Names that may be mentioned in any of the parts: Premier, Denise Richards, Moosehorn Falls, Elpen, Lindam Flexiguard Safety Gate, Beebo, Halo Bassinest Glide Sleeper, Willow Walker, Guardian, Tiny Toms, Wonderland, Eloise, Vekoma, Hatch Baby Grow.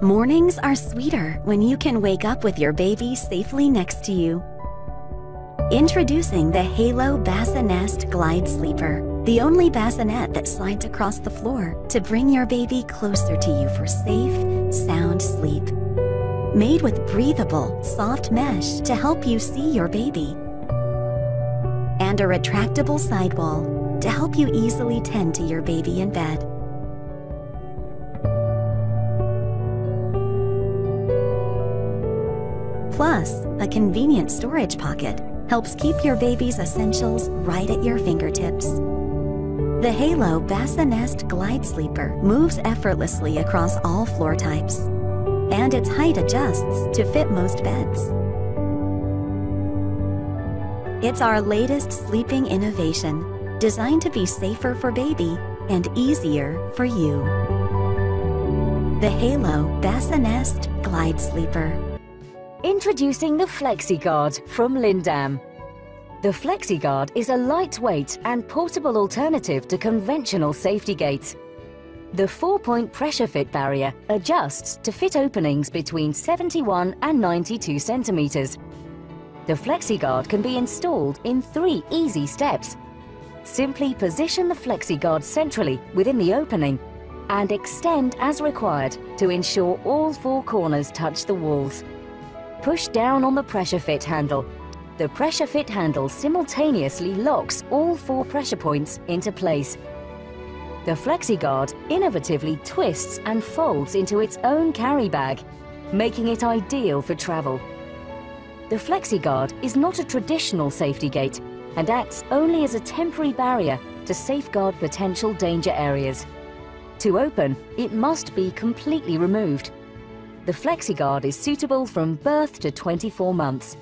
Mornings are sweeter when you can wake up with your baby safely next to you. Introducing the Halo Bassinest Glide Sleeper, the only bassinet that slides across the floor to bring your baby closer to you for safe, sound sleep. Made with breathable, soft mesh to help you see your baby. And a retractable sidewall to help you easily tend to your baby in bed. Plus, a convenient storage pocket helps keep your baby's essentials right at your fingertips. The Halo Bassinest Glide Sleeper moves effortlessly across all floor types, and its height adjusts to fit most beds. It's our latest sleeping innovation, designed to be safer for baby and easier for you. The Halo Bassinest Glide Sleeper. Introducing the Flexiguard from Lindam. The Flexiguard is a lightweight and portable alternative to conventional safety gates. The 4-point pressure fit barrier adjusts to fit openings between 71 and 92 centimeters. The Flexiguard can be installed in 3 easy steps. Simply position the Flexiguard centrally within the opening and extend as required to ensure all 4 corners touch the walls. Push down on the pressure fit handle. The pressure fit handle simultaneously locks all 4 pressure points into place. The Flexiguard innovatively twists and folds into its own carry bag, making it ideal for travel. The Flexiguard is not a traditional safety gate and acts only as a temporary barrier to safeguard potential danger areas. To open, it must be completely removed. The Flexiguard is suitable from birth to 24 months.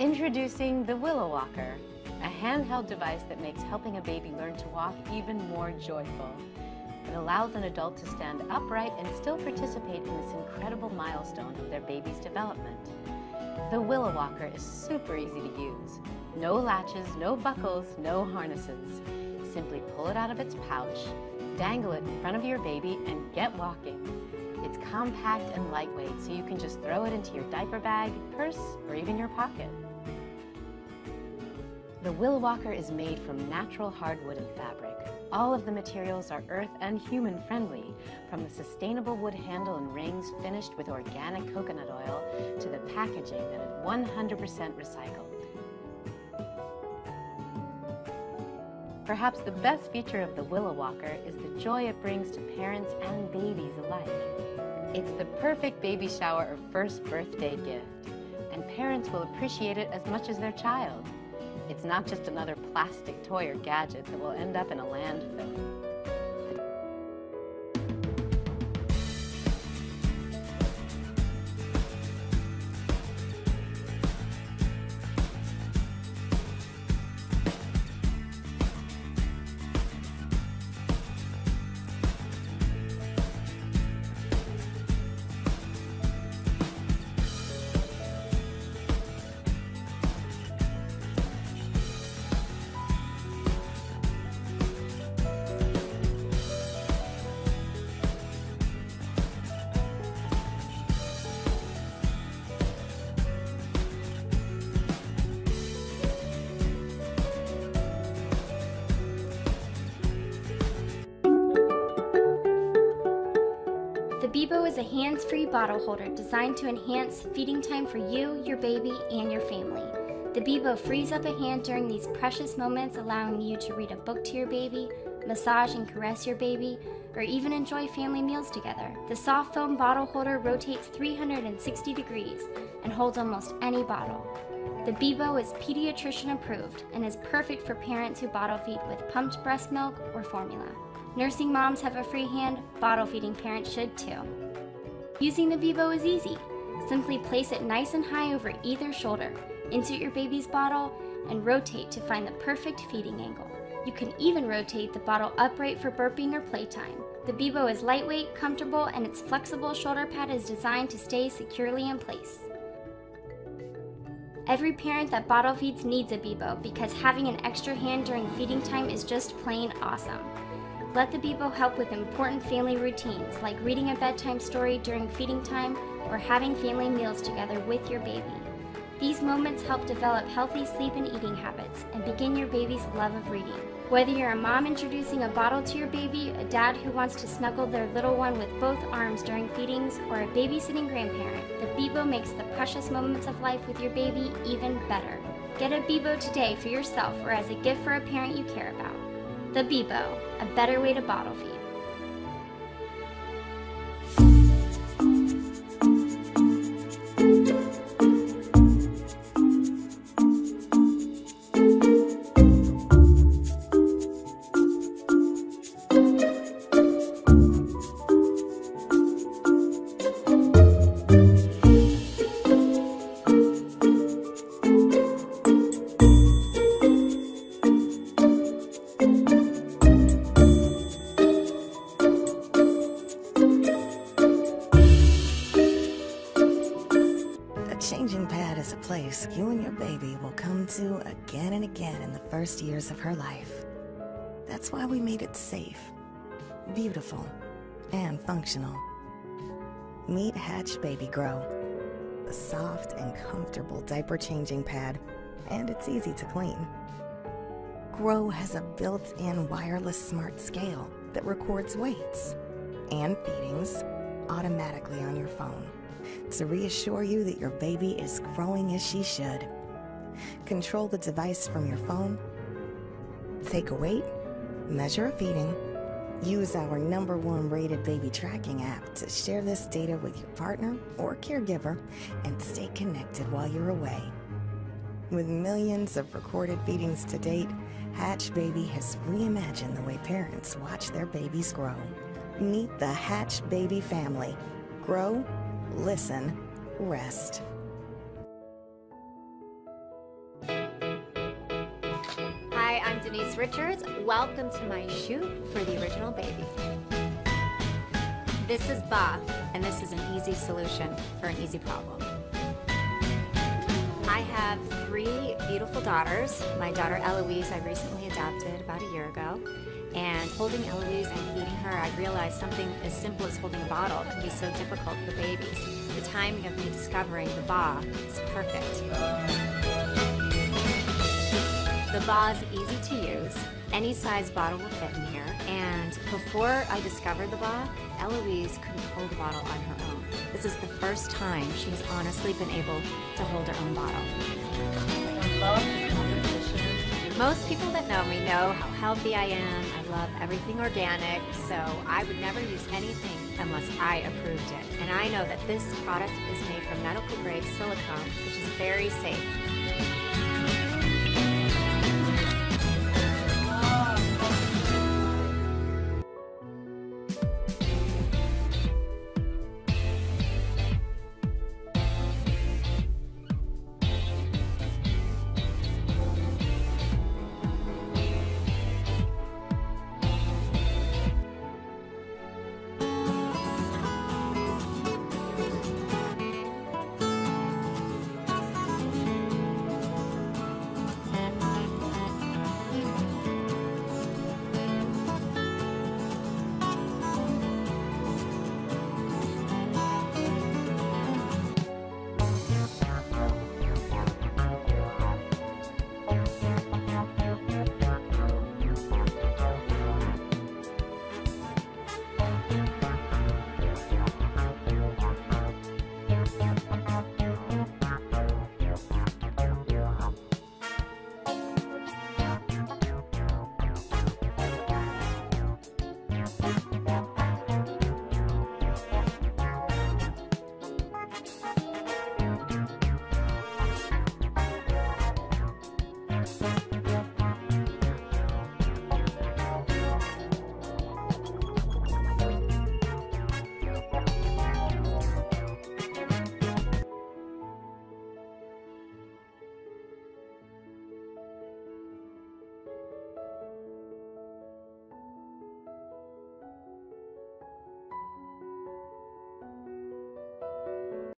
Introducing the Willow Walker, a handheld device that makes helping a baby learn to walk even more joyful. It allows an adult to stand upright and still participate in this incredible milestone of their baby's development. The Willow Walker is super easy to use. No latches, no buckles, no harnesses. Simply pull it out of its pouch, dangle it in front of your baby, and get walking. It's compact and lightweight, so you can just throw it into your diaper bag, purse, or even your pocket. The Willow Walker is made from natural hardwood and fabric. All of the materials are earth and human friendly, from the sustainable wood handle and rings finished with organic coconut oil to the packaging that is 100% recycled. Perhaps the best feature of the Willow Walker is the joy it brings to parents and babies alike. It's the perfect baby shower or first birthday gift, and parents will appreciate it as much as their child. It's not just another plastic toy or gadget that will end up in a landfill. The Beebo is a hands-free bottle holder designed to enhance feeding time for you, your baby, and your family. The Beebo frees up a hand during these precious moments, allowing you to read a book to your baby, massage and caress your baby, or even enjoy family meals together. The soft foam bottle holder rotates 360 degrees and holds almost any bottle. The Beebo is pediatrician approved and is perfect for parents who bottle feed with pumped breast milk or formula. Nursing moms have a free hand, bottle feeding parents should too. Using the Beebo is easy. Simply place it nice and high over either shoulder, insert your baby's bottle, and rotate to find the perfect feeding angle. You can even rotate the bottle upright for burping or playtime. The Beebo is lightweight, comfortable, and its flexible shoulder pad is designed to stay securely in place. Every parent that bottle feeds needs a Beebo because having an extra hand during feeding time is just plain awesome. Let the Beebo help with important family routines like reading a bedtime story during feeding time or having family meals together with your baby. These moments help develop healthy sleep and eating habits and begin your baby's love of reading. Whether you're a mom introducing a bottle to your baby, a dad who wants to snuggle their little one with both arms during feedings, or a babysitting grandparent, the Beebo makes the precious moments of life with your baby even better. Get a Beebo today for yourself or as a gift for a parent you care about. The Beebo, a better way to bottle feed. Changing pad is a place you and your baby will come to again and again in the first years of her life. That's why we made it safe, beautiful, and functional. Meet Hatch Baby Grow, the soft and comfortable diaper changing pad, and it's easy to clean. Grow has a built-in wireless smart scale that records weights and feedings automatically on your phone, to reassure you that your baby is growing as she should. Control the device from your phone, take a weight, measure a feeding, use our #1 rated baby tracking app to share this data with your partner or caregiver, and stay connected while you're away. With millions of recorded feedings to date, Hatch Baby has reimagined the way parents watch their babies grow. Meet the Hatch Baby family. Grow, listen, rest. Denise Richards. Welcome to my shoot for the original baby. This is Bob, and this is an easy solution for an easy problem. I have three beautiful daughters. My daughter Eloise I recently adopted about a year ago. And holding Eloise and feeding her, I realized something as simple as holding a bottle can be so difficult for babies. The timing of me discovering the BA is perfect. The BA is easy to use. Any size bottle will fit in here. And before I discovered the BA, Eloise couldn't hold the bottle on her own. This is the first time she's honestly been able to hold her own bottle. Most people that know me know how healthy I am. I love everything organic, so I would never use anything unless I approved it. And I know that this product is made from medical grade silicone, which is very safe.